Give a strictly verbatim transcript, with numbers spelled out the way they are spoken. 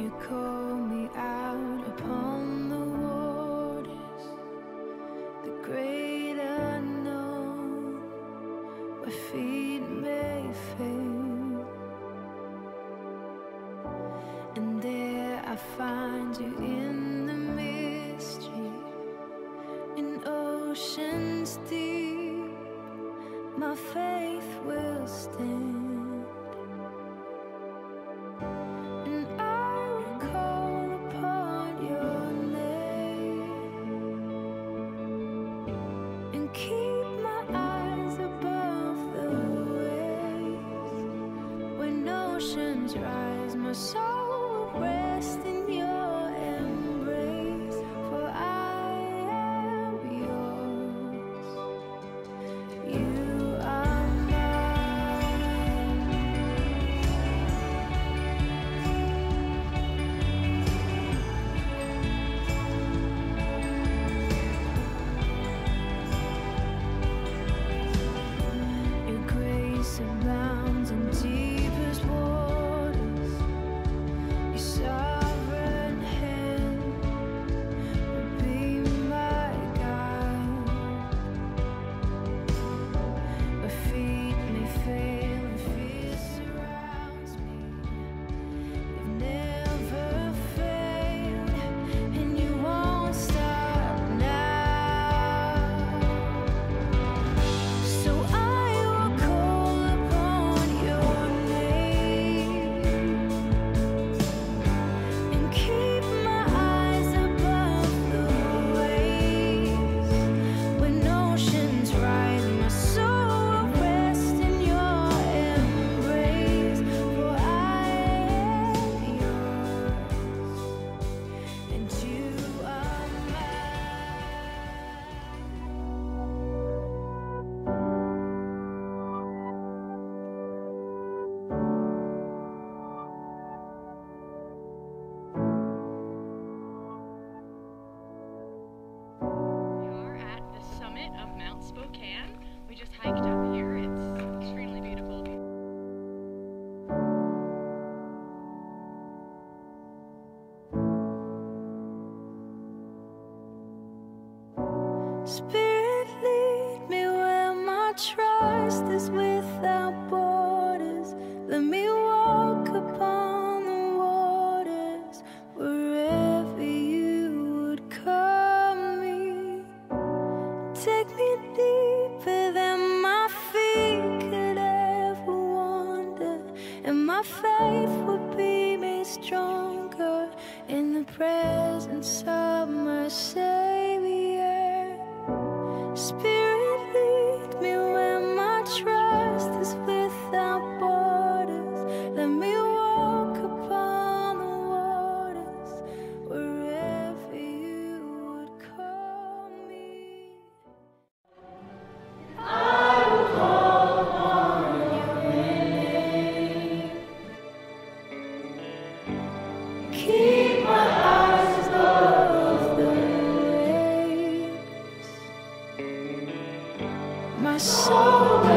You call me out upon the waters, the great unknown. My feet may fail, and there I find you in the mystery, in oceans deep. My faith will stand. Rise, my soul will rest in your embrace, for I am yours, you are mine. Your grace abounds in deepest waters. Spirit, lead me where my trust is without borders. Let me walk upon the waters wherever you would call me. Take me deeper than my feet could ever wander, and my faith will be made stronger in the presence of my Savior. Spirit, lead me where my trust is without borders. Let me walk upon the waters wherever you would call me. I will call upon your name. Keep my eyes above the waves. My soul